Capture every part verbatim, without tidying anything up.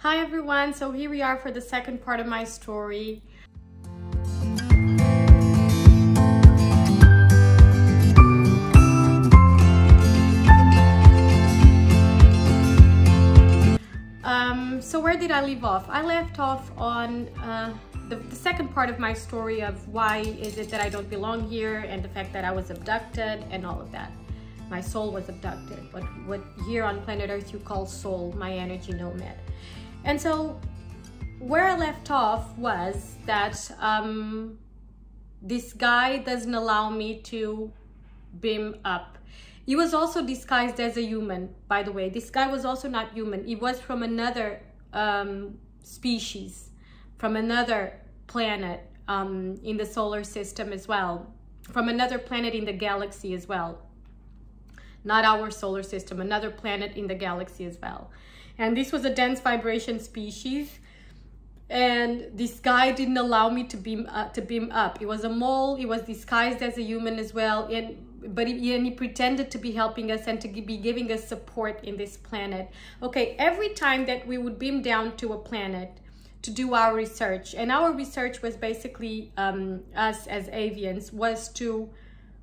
Hi everyone, so here we are for the second part of my story. Um, so where did I leave off? I left off on uh, the, the second part of my story of why is it that I don't belong here, and the fact that I was abducted and all of that. My soul was abducted, what, what here on planet Earth you call soul, my energy nomad. And so where I left off was that um, this guy doesn't allow me to beam up. He was also disguised as a human, by the way. This guy was also not human. He was from another um, species, from another planet um, in the solar system as well, from another planet in the galaxy as well. Not our solar system, another planet in the galaxy as well. And this was a dense vibration species. And this guy didn't allow me to beam up, to beam up. He was a mole, he was disguised as a human as well, and, but he, and he pretended to be helping us and to be giving us support in this planet. Okay, every time that we would beam down to a planet to do our research, and our research was basically, um, us as avians, was to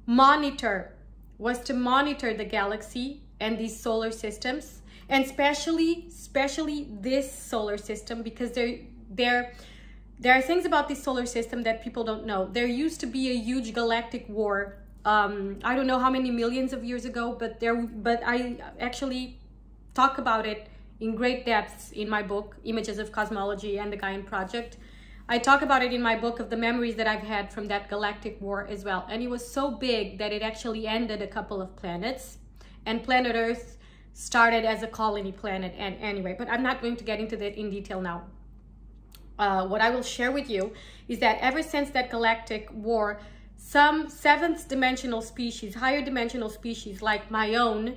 monitor was to monitor the galaxy and these solar systems, and especially, especially this solar system, because there, there, there are things about this solar system that people don't know. There used to be a huge galactic war. Um, I don't know how many millions of years ago, but there, but I actually talk about it in great depths in my book, Images of Cosmology and the Gaian Project. I talk about it in my book of the memories that I've had from that galactic war as well. And it was so big that it actually ended a couple of planets, and planet Earth started as a colony planet. And anyway, but I'm not going to get into that in detail now. Uh, what I will share with you is that ever since that galactic war, some seventh dimensional species, higher dimensional species like my own,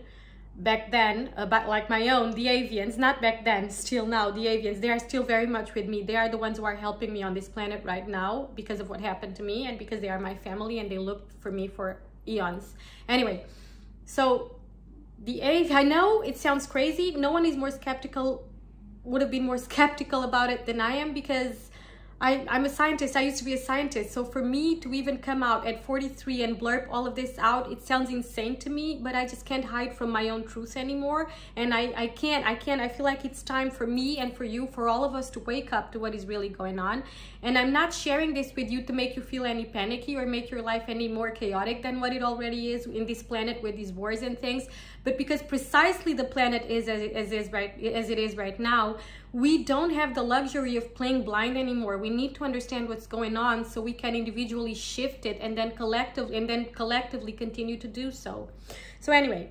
back then, about like my own, the avians, not back then, still now, the avians, they are still very much with me. They are the ones who are helping me on this planet right now because of what happened to me, and because they are my family and they looked for me for eons. Anyway, so the avians, I know it sounds crazy. No one is more skeptical, would have been more skeptical about it than I am, because I, I'm a scientist. I used to be a scientist. So for me to even come out at forty-three and blurb all of this out, it sounds insane to me, but I just can't hide from my own truth anymore. And I, I can't, I can't, I feel like it's time for me and for you, for all of us to wake up to what is really going on. And I'm not sharing this with you to make you feel any panicky or make your life any more chaotic than what it already is in this planet with these wars and things, but because precisely the planet is as, as, is right, as it is right now, we don't have the luxury of playing blind anymore. We need to understand what's going on so we can individually shift it and then collectively and then collectively continue to do so. So anyway,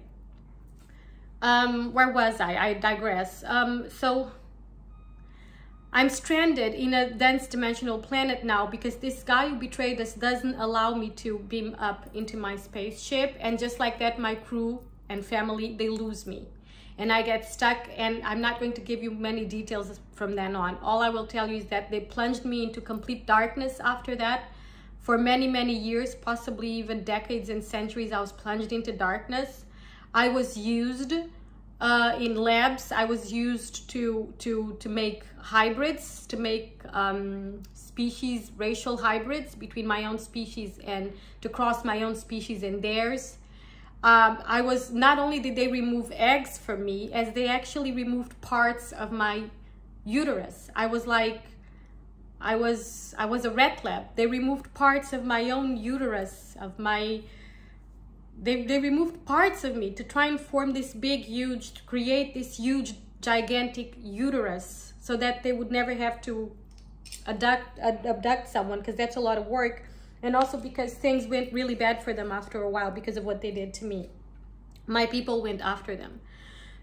um, where was I? I digress. Um, so I'm stranded in a dense dimensional planet now because this guy who betrayed us doesn't allow me to beam up into my spaceship. And just like that, my crew and family, they lose me. And I get stuck, and I'm not going to give you many details from then on. All I will tell you is that they plunged me into complete darkness after that. For many, many years, possibly even decades and centuries, I was plunged into darkness. I was used uh, in labs. I was used to, to, to make hybrids, to make um, species, racial hybrids between my own species and to cross my own species and theirs. Um, I was, not only did they remove eggs from me, as they actually removed parts of my uterus. I was like, I was, I was a rat lab. They removed parts of my own uterus, of my, they, they removed parts of me to try and form this big, huge, to create this huge, gigantic uterus so that they would never have to abduct, abduct someone, because that's a lot of work. And also because things went really bad for them after a while because of what they did to me. My people went after them.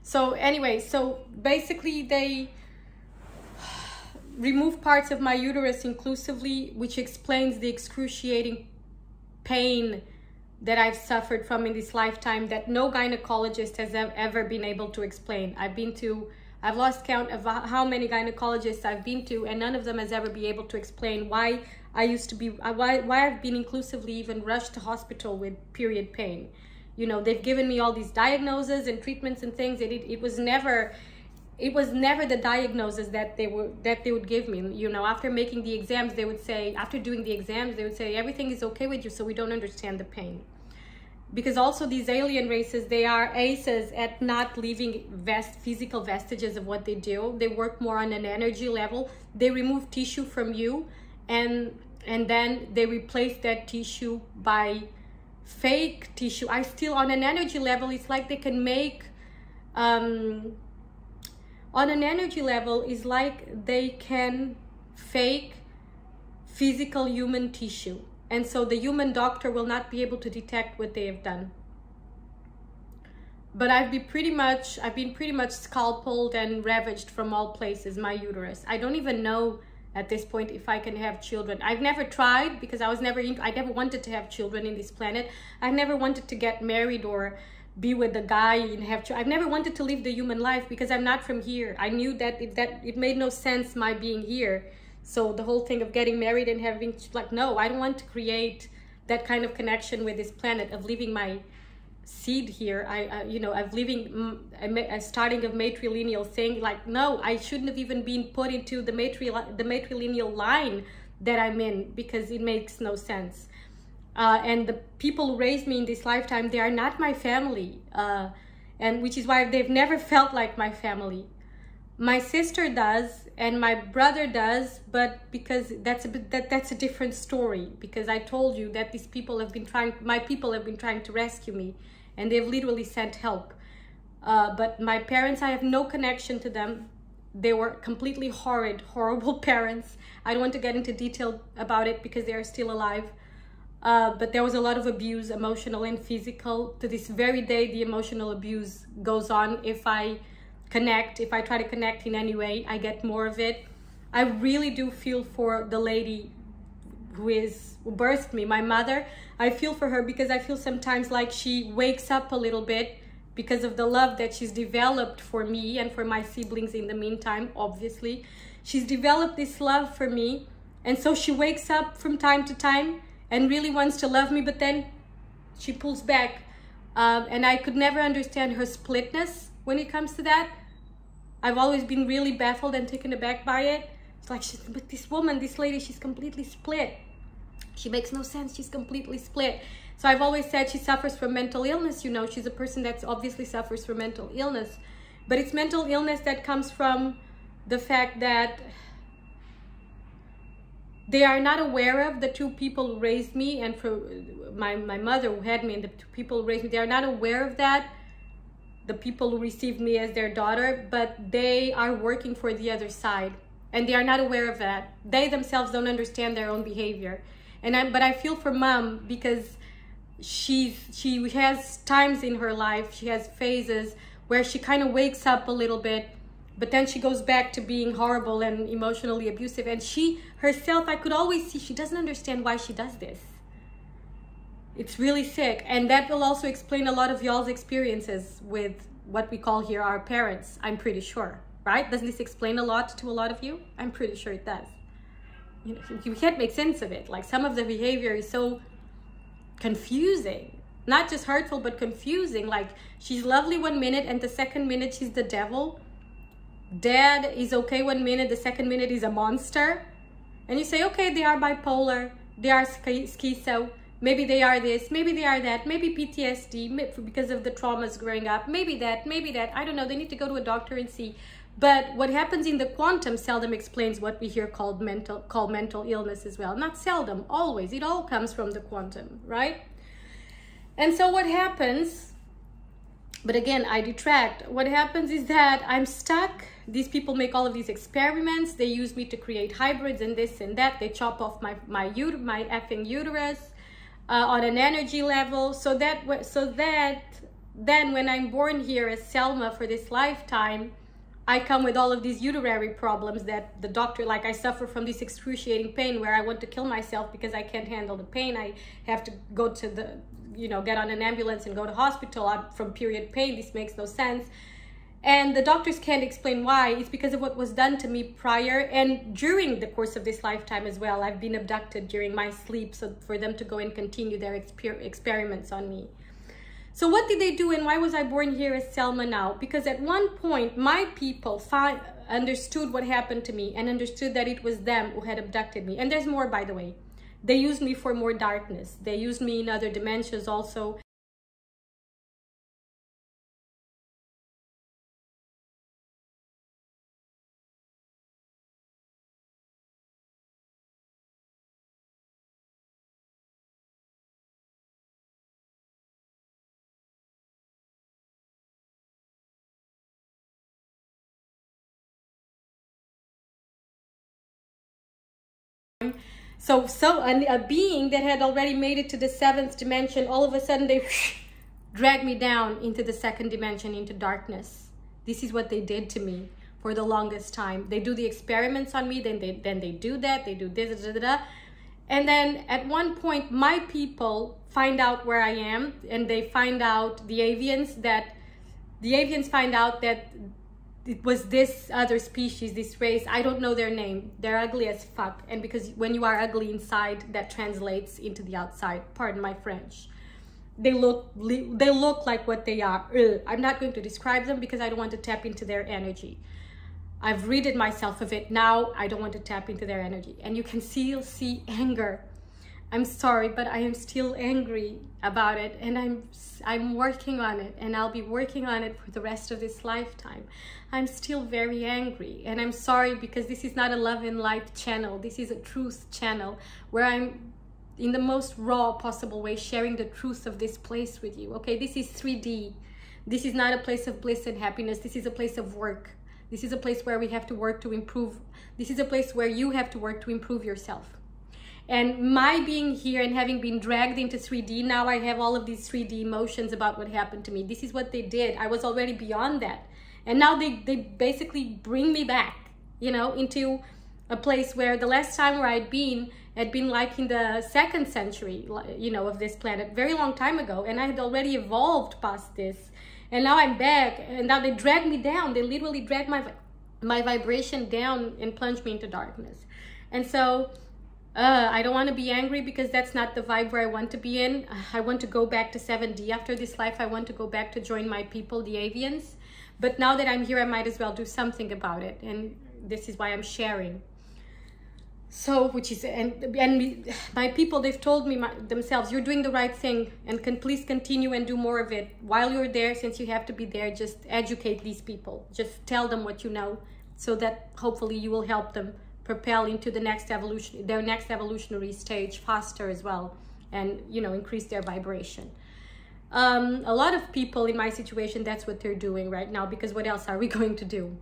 So anyway, so basically they removed parts of my uterus inclusively, which explains the excruciating pain that I've suffered from in this lifetime that no gynecologist has ever been able to explain. I've been to, I've lost count of how many gynecologists I've been to, and none of them has ever been able to explain why I used to be, why, why I've been inclusively even rushed to hospital with period pain. You know, they've given me all these diagnoses and treatments and things, and it, it was never it was never the diagnosis that they were that they would give me. You know, after making the exams, they would say, after doing the exams, they would say, everything is okay with you, so we don't understand the pain. Because also these alien races, they are aces at not leaving vast physical vestiges of what they do. They work more on an energy level. They remove tissue from you, and and then they replace that tissue by fake tissue. I still, on an energy level, it's like they can make, um, on an energy level, it's like they can fake physical human tissue. And so the human doctor will not be able to detect what they have done. But I've been pretty much, I've been pretty much scalpeled and ravaged from all places, my uterus. I don't even know at this point if I can have children. I've never tried because I was never, I never wanted to have children in this planet. I never wanted to get married or be with a guy and have children. I've never wanted to live the human life because I'm not from here. I knew that it, that it made no sense my being here. So the whole thing of getting married and having, like, no, I don't want to create that kind of connection with this planet of leaving my seed here. I, uh, you know, of leaving a, a starting of matrilineal thing. Like, no, I shouldn't have even been put into the matril the matrilineal line that I'm in because it makes no sense. Uh, and the people who raised me in this lifetime, they are not my family. Uh, and which is why they've never felt like my family. My sister does and my brother does, but because that's a that that's a different story, because I told you that these people have been trying, my people have been trying to rescue me, and they've literally sent help. Uh, but my parents, I have no connection to them. They were completely horrid, horrible parents. I don't want to get into detail about it because they are still alive. Uh, but there was a lot of abuse, emotional and physical. To this very day, the emotional abuse goes on. If I connect, if I try to connect in any way, I get more of it. I really do feel for the lady who is who birthed me, my mother. I feel for her because I feel sometimes like she wakes up a little bit because of the love that she's developed for me and for my siblings in the meantime. Obviously, she's developed this love for me, and so she wakes up from time to time and really wants to love me, but then she pulls back. Um, and I could never understand her splitness when it comes to that. I've always been really baffled and taken aback by it. It's like, she's, but this woman, this lady, she's completely split. She makes no sense. She's completely split. So I've always said she suffers from mental illness. You know, she's a person that obviously suffers from mental illness. But it's mental illness that comes from the fact that they are not aware of the two people who raised me, and for my, my mother who had me and the two people who raised me, they are not aware of that. The people who received me as their daughter, but they are working for the other side and they are not aware of that. They themselves don't understand their own behavior. And I, but I feel for mom because she's, she has times in her life, she has phases where she kind of wakes up a little bit, but then she goes back to being horrible and emotionally abusive. And she herself, I could always see, she doesn't understand why she does this. It's really sick, and that will also explain a lot of y'all's experiences with what we call here our parents, I'm pretty sure, right? Doesn't this explain a lot to a lot of you? I'm pretty sure it does. You know, you can't make sense of it. Like, some of the behavior is so confusing, not just hurtful, but confusing. Like, she's lovely one minute, and the second minute she's the devil. Dad is okay one minute, the second minute he's a monster. And you say, okay, they are bipolar, they are schizo. Maybe they are this, maybe they are that, maybe P T S D because of the traumas growing up, maybe that, maybe that, I don't know, they need to go to a doctor and see. But what happens in the quantum seldom explains what we here called mental, call mental illness as well. Not seldom, always, it all comes from the quantum, right? And so what happens, but again, I detract, what happens is that I'm stuck. These people make all of these experiments, they use me to create hybrids and this and that, they chop off my, my, my effing uterus. Uh, on an energy level, so that so that then when I'm born here as Selma for this lifetime, I come with all of these uterary problems that the doctor, like, I suffer from this excruciating pain where I want to kill myself because I can't handle the pain. I have to go to the, you know, get on an ambulance and go to hospital. I'm from period pain. This makes no sense. And the doctors can't explain why. It's because of what was done to me prior and during the course of this lifetime as well. I've been abducted during my sleep, so for them to go and continue their exper experiments on me. So what did they do, and why was I born here as Selma now? Because at one point, my people found, understood what happened to me and understood that it was them who had abducted me. And there's more, by the way. They used me for more darkness. They used me in other dimensions also. So, so a, a being that had already made it to the seventh dimension, all of a sudden they whoosh, dragged me down into the second dimension, into darkness. This is what they did to me for the longest time. They do the experiments on me, then they, then they do that, they do this, da, da, da. And then at one point, my people find out where I am, and they find out, the avians, that the avians find out that it was this other species, this race. I don't know their name. They're ugly as fuck. And because when you are ugly inside, that translates into the outside. Pardon my French. They look, they look like what they are. Ugh. I'm not going to describe them because I don't want to tap into their energy. I've ridded myself of it. Now I don't want to tap into their energy. And you can still see anger. I'm sorry, but I am still angry about it, and I'm, I'm working on it, and I'll be working on it for the rest of this lifetime. I'm still very angry, and I'm sorry because this is not a love and light channel. This is a truth channel where I'm, in the most raw possible way, sharing the truth of this place with you, okay? This is three D. This is not a place of bliss and happiness. This is a place of work. This is a place where we have to work to improve. This is a place where you have to work to improve yourself. And my being here and having been dragged into three D, now I have all of these three D emotions about what happened to me. This is what they did. I was already beyond that. And now they, they basically bring me back, you know, into a place where the last time where I'd been, had been like in the second century, you know, of this planet, very long time ago. And I had already evolved past this. And now I'm back. And now they drag me down. They literally drag my, my vibration down and plunge me into darkness. And so... Uh, I don't want to be angry because that's not the vibe where I want to be in. I want to go back to seven D after this life. I want to go back to join my people, the avians. But now that I'm here, I might as well do something about it. And this is why I'm sharing. So, which is, and, and we, my people, they've told me my, themselves, you're doing the right thing and can please continue and do more of it. While you're there, since you have to be there, just educate these people. Just tell them what you know so that hopefully you will help them propel into the next evolution, their next evolutionary stage faster as well, and, you know, increase their vibration. Um, a lot of people in my situation, that's what they're doing right now, because what else are we going to do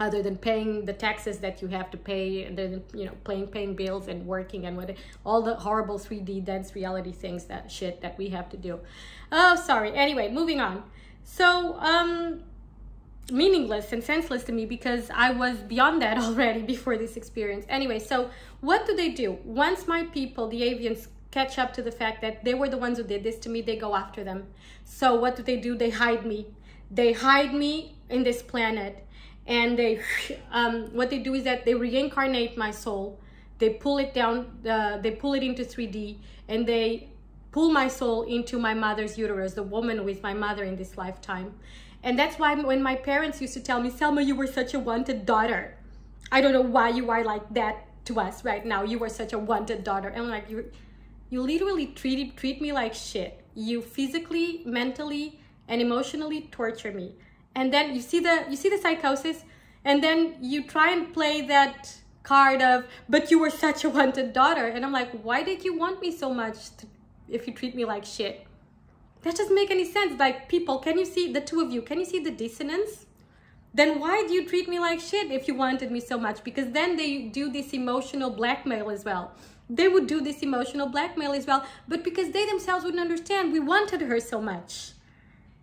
other than paying the taxes that you have to pay, and then, you know, paying, paying bills and working and what, all the horrible three D dense reality things, that shit that we have to do. Oh, sorry. Anyway, moving on. So, um, meaningless and senseless to me because I was beyond that already before this experience. Anyway, so what do they do? Once my people, the avians, catch up to the fact that they were the ones who did this to me, they go after them. So what do they do? They hide me. They hide me in this planet. And they, um, what they do is that they reincarnate my soul. They pull it down, uh, they pull it into three D, and they pull my soul into my mother's uterus, the woman who is my mother in this lifetime. And that's why when my parents used to tell me, Selma, you were such a wanted daughter. I don't know why you are like that to us right now. You were such a wanted daughter. And I'm like, you you literally treat, treat me like shit. You physically, mentally, and emotionally torture me. And then you see the, you see the psychosis, and then you try and play that card of, but you were such a wanted daughter. And I'm like, why did you want me so much to, if you treat me like shit? That doesn't make any sense. Like, people, can you see, the two of you, can you see the dissonance? Then why do you treat me like shit if you wanted me so much? Because then they do this emotional blackmail as well. They would do this emotional blackmail as well, but because they themselves wouldn't understand, we wanted her so much.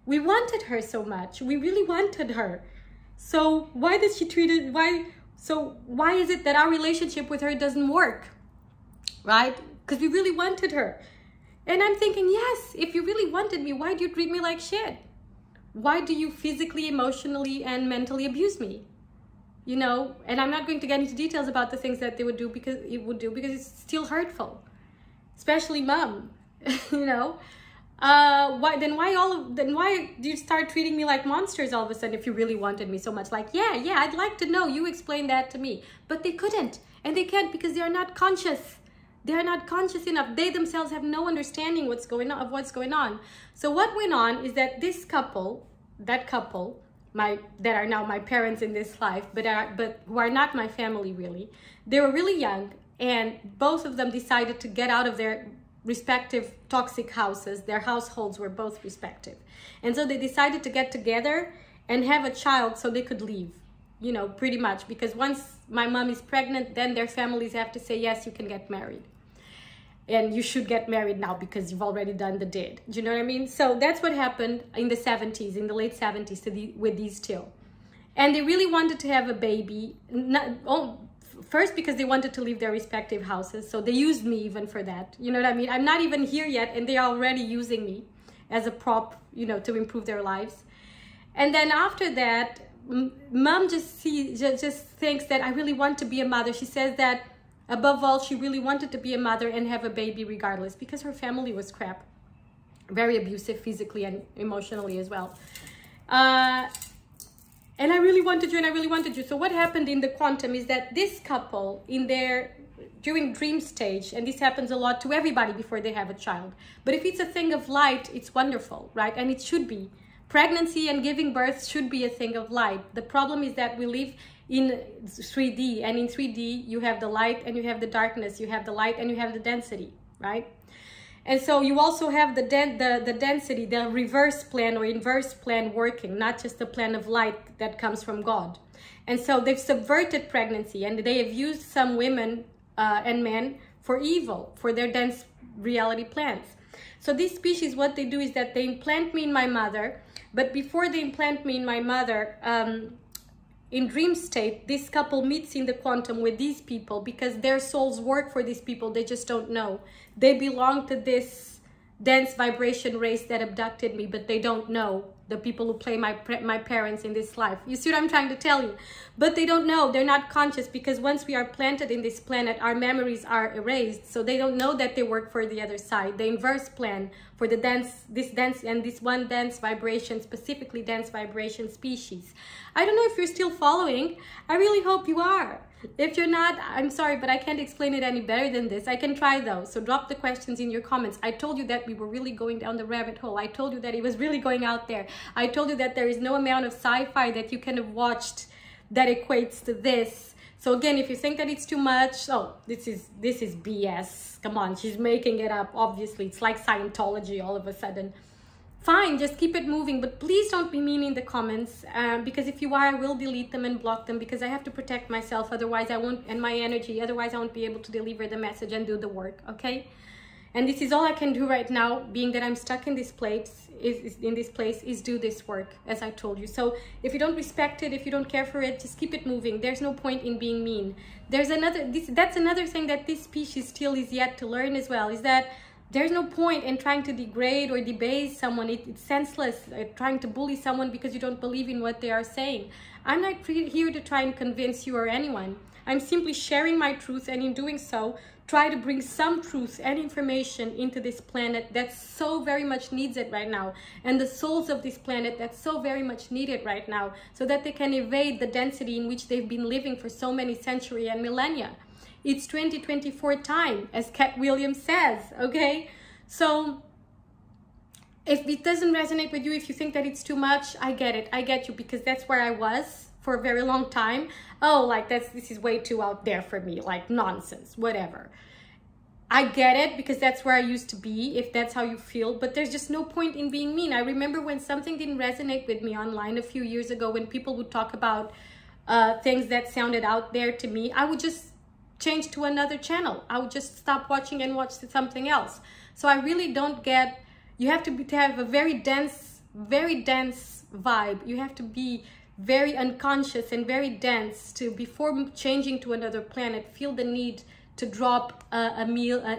We wanted her so much. We really wanted her. So why did she treat it, why, so why is it that our relationship with her doesn't work, right? Because we really wanted her. And I'm thinking, yes, if you really wanted me, why do you treat me like shit? Why do you physically, emotionally, and mentally abuse me? You know, and I'm not going to get into details about the things that they would do because it would do because it's still hurtful, especially mom, you know. Uh, why then? Why all of then? Why do you start treating me like monsters all of a sudden? If you really wanted me so much, like yeah, yeah, I'd like to know. You explain that to me, but they couldn't, and they can't because they are not conscious. They are not conscious enough. They themselves have no understanding what's going on of what's going on. So what went on is that this couple, that couple, my that are now my parents in this life, but are but who are not my family really. They were really young, and both of them decided to get out of their respective toxic houses. Their households were both respective, and so they decided to get together and have a child so they could leave, you know, pretty much, because once my mom is pregnant, then their families have to say yes, you can get married, and you should get married now because you've already done the deed. Do you know what I mean? So that's what happened in the seventies, in the late seventies, to the, with these two. And they really wanted to have a baby, not oh, first because they wanted to leave their respective houses, so they used me even for that. You know what I mean? I'm not even here yet, and they're already using me as a prop, you know, to improve their lives. And then after that, mom just see just, just thinks that I really want to be a mother. She says that above all, she really wanted to be a mother and have a baby regardless, because her family was crap, very abusive physically and emotionally as well. Uh, And I really wanted you, and I really wanted you. So what happened in the quantum is that this couple, in their during dream stage, and this happens a lot to everybody before they have a child, but if it's a thing of light, it's wonderful, right? And it should be. Pregnancy and giving birth should be a thing of light. The problem is that we live in three D, and in three D, you have the light and you have the darkness, you have the light and you have the density, right? And so you also have the, den the, the density, the reverse plan or inverse plan working, not just the plan of light that comes from God. And so they've subverted pregnancy, and they have used some women uh, and men for evil, for their dense reality plans. So these species, what they do is that they implant me in my mother, but before they implant me in my mother, um, in dream state, this couple meets in the quantum with these people because their souls work for these people. They just don't know. They belong to this dense vibration race that abducted me, but they don't know, the people who play my, my parents in this life. You see what I'm trying to tell you? But they don't know. They're not conscious, because once we are planted in this planet, our memories are erased. So they don't know that they work for the other side, the inverse plan, for the dense, this dense, and this one dense vibration, specifically dense vibration species. I don't know if you're still following. I really hope you are. If you're not, I'm sorry, but I can't explain it any better than this. I can try though. So drop the questions in your comments. I told you that we were really going down the rabbit hole. I told you that it was really going out there. I told you that there is no amount of sci-fi that you can have watched that equates to this. So again, if you think that it's too much, oh, this is, this is B S. Come on, she's making it up. Obviously, it's like Scientology all of a sudden. Fine, just keep it moving, but please don't be mean in the comments, um, because if you are, I will delete them and block them, because I have to protect myself, otherwise I won't, and my energy, otherwise I won't be able to deliver the message and do the work, okay? And this is all I can do right now, being that I'm stuck in this place, is, is in this place, is do this work, as I told you. So if you don't respect it, if you don't care for it, just keep it moving. There's no point in being mean. There's another, this, that's another thing that this species still is yet to learn as well, is that there's no point in trying to degrade or debase someone. It, it's senseless uh, trying to bully someone because you don't believe in what they are saying. I'm not here to try and convince you or anyone. I'm simply sharing my truth, and in doing so, try to bring some truth and information into this planet that so very much needs it right now, and the souls of this planet that so very much need it right now, so that they can evade the density in which they've been living for so many centuries and millennia. It's twenty twenty-four time, as Kat Williams says, okay? So if it doesn't resonate with you, if you think that it's too much, I get it. I get you, because that's where I was for a very long time. Oh, like that's, this is way too out there for me, like nonsense, whatever. I get it, because that's where I used to be, if that's how you feel, but there's just no point in being mean. I remember when something didn't resonate with me online a few years ago, when people would talk about uh, things that sounded out there to me, I would just change to another channel. I would just stop watching and watch something else. So I really don't get, you have to, be, to have a very dense, very dense vibe. You have to be very unconscious and very dense to, before changing to another planet, feel the need to drop a, a, meal, a,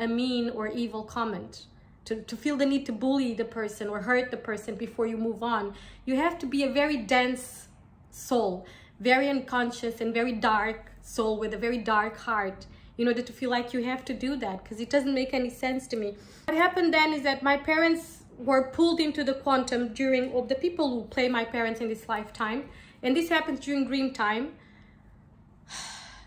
a, a mean or evil comment. To, to feel the need to bully the person or hurt the person before you move on. You have to be a very dense soul, very unconscious and very dark soul with a very dark heart in order to feel like you have to do that, because it doesn't make any sense to me. What happened then is that my parents were pulled into the quantum during, of the people who play my parents in this lifetime, and this happens during dream time,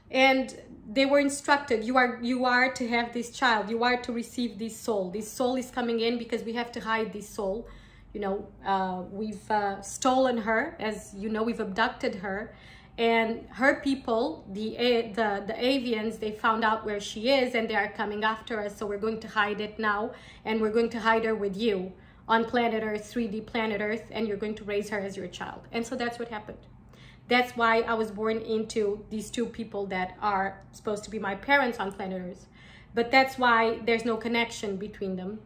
and they were instructed, you are you are to have this child, you are to receive this soul, this soul is coming in because we have to hide this soul, you know, uh, we've uh, stolen her, as you know, we've abducted her, and her people, the the the avians, they found out where she is and they are coming after us, so we're going to hide it now, and we're going to hide her with you on planet Earth, three D planet Earth, and you're going to raise her as your child. And so that's what happened. That's why I was born into these two people that are supposed to be my parents on planet Earth. But that's why there's no connection between them.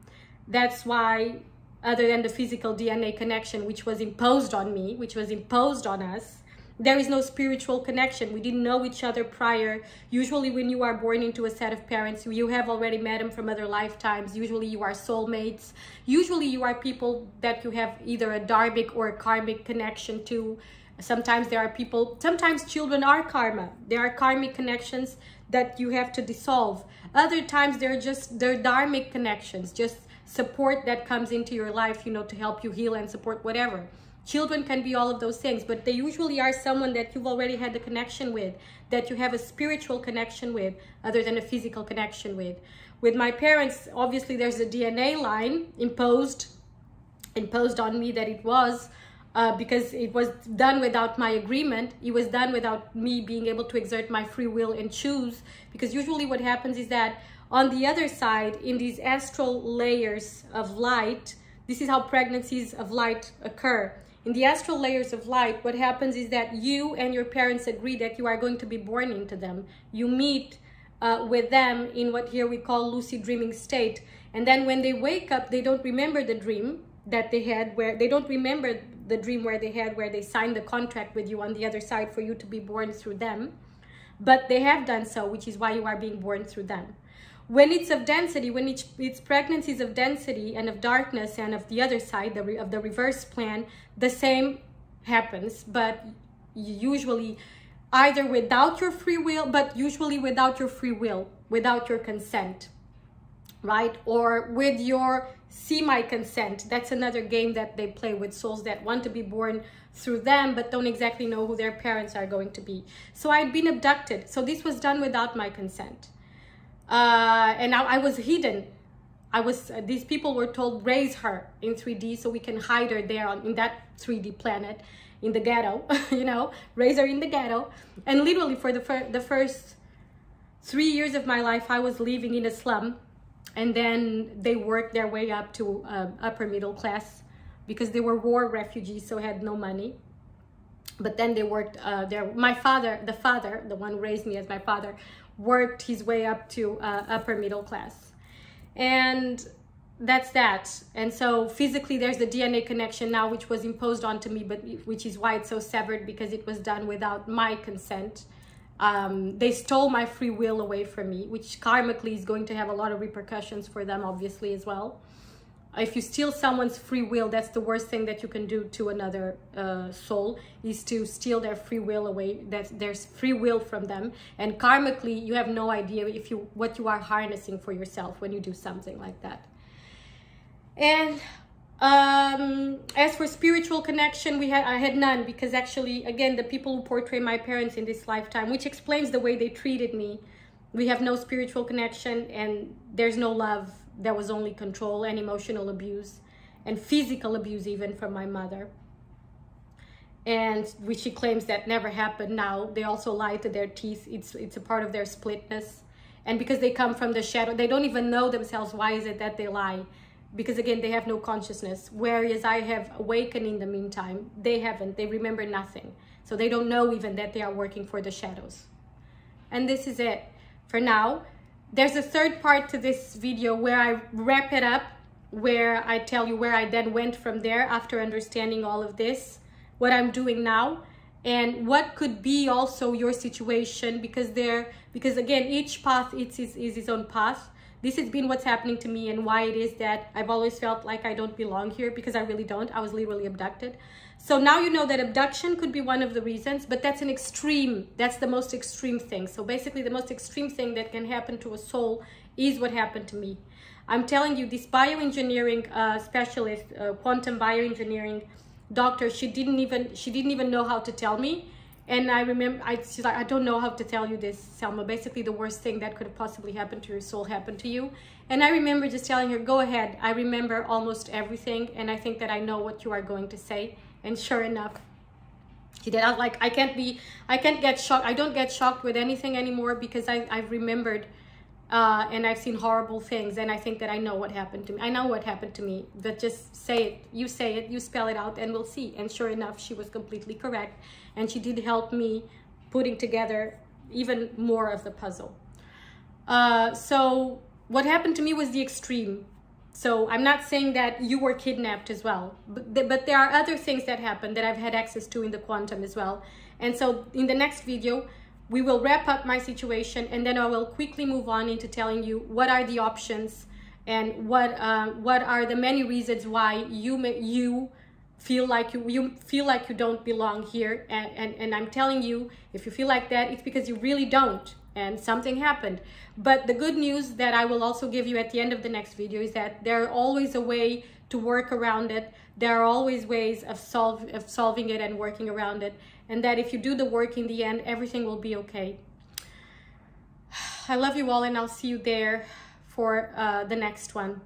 That's why, other than the physical D N A connection, which was imposed on me, which was imposed on us, there is no spiritual connection. We didn't know each other prior. Usually when you are born into a set of parents, you have already met them from other lifetimes. Usually you are soulmates. Usually you are people that you have either a dharmic or a karmic connection to. Sometimes there are people, sometimes children are karma. There are karmic connections that you have to dissolve. Other times they're just, they're dharmic connections, just support that comes into your life, you know, to help you heal and support whatever. Children can be all of those things, but they usually are someone that you've already had a connection with, that you have a spiritual connection with, other than a physical connection with. With my parents, obviously there's a D N A line imposed, imposed on me that it was, Uh, because it was done without my agreement. It was done without me being able to exert my free will and choose. Because usually what happens is that on the other side, in these astral layers of light, this is how pregnancies of light occur. In the astral layers of light, what happens is that you and your parents agree that you are going to be born into them. You meet uh, with them in what here we call lucid dreaming state. And then when they wake up, they don't remember the dream that they had, where they don't remember the dream where they had, where they signed the contract with you on the other side for you to be born through them, but they have done so, which is why you are being born through them. When it's of density, when it's, it's pregnancies of density and of darkness and of the other side, the re, of the reverse plan, the same happens, but usually either without your free will, but usually without your free will, without your consent, right? Or with your semi-consent. That's another game that they play with souls that want to be born through them but don't exactly know who their parents are going to be. So I'd been abducted. So this was done without my consent. Uh, and I, I was hidden. I was, uh, these people were told, raise her in three D so we can hide her there on, in that three D planet, in the ghetto, you know, raise her in the ghetto. And literally for the, fir the first three years of my life, I was living in a slum. And then they worked their way up to uh, upper middle class because they were war refugees, so had no money. But then they worked uh, their, my father, the father, the one who raised me as my father, worked his way up to uh, upper middle class. And that's that. And so physically there's the D N A connection now, which was imposed onto me, but which is why it's so severed, because it was done without my consent. Um, they stole my free will away from me, which karmically is going to have a lot of repercussions for them, obviously, as well. If you steal someone's free will, that's the worst thing that you can do to another uh, soul, is to steal their free will away. That's, there's free will from them. And karmically, you have no idea if you, what you are harnessing for yourself when you do something like that. And um as for spiritual connection, we had I had none, because actually, again, the people who portray my parents in this lifetime, which explains the way they treated me, we have no spiritual connection, and there's no love. There was only control and emotional abuse and physical abuse, even from my mother, and which she claims that never happened. Now they also lie to their teeth. It's it's a part of their splitness, and because they come from the shadow, they don't even know themselves. Why is it that they lie? Because again, they have no consciousness, whereas I have awakened in the meantime. They haven't, they remember nothing. So they don't know even that they are working for the shadows. And this is it for now. There's a third part to this video where I wrap it up, where I tell you where I then went from there after understanding all of this, what I'm doing now, and what could be also your situation, because there, because again, each path is, is, is its own path. this has been what's happening to me and why it is that I've always felt like I don't belong here, because I really don't. I was literally abducted. So now you know that abduction could be one of the reasons, but that's an extreme, that's the most extreme thing. So basically the most extreme thing that can happen to a soul is what happened to me. I'm telling you, this bioengineering uh, specialist, uh, quantum bioengineering doctor, she didn't even she didn't even know how to tell me. And I remember, I, she's like, I don't know how to tell you this, Selma. Basically, the worst thing that could have possibly happened to your soul happened to you. And I remember just telling her, go ahead. I remember almost everything. And I think that I know what you are going to say. And sure enough, she did. I was like, I can't be, I can't get shocked. I don't get shocked with anything anymore because I, I've remembered uh, and I've seen horrible things. And I think that I know what happened to me. I know what happened to me, but just say it. You say it, you spell it out, and we'll see. And sure enough, she was completely correct. And she did help me putting together even more of the puzzle. Uh, so what happened to me was the extreme. So I'm not saying that you were kidnapped as well, but, th but there are other things that happen that I've had access to in the quantum as well. And so in the next video, we will wrap up my situation, and then I will quickly move on into telling you what are the options and what uh, what are the many reasons why you may, you feel like you, you feel like you don't belong here. And, and, and I'm telling you, if you feel like that, it's because you really don't. And something happened. But the good news that I will also give you at the end of the next video is that there are always a way to work around it. There are always ways of, solve, of solving it and working around it. And that if you do the work in the end, everything will be okay. I love you all, and I'll see you there for uh, the next one.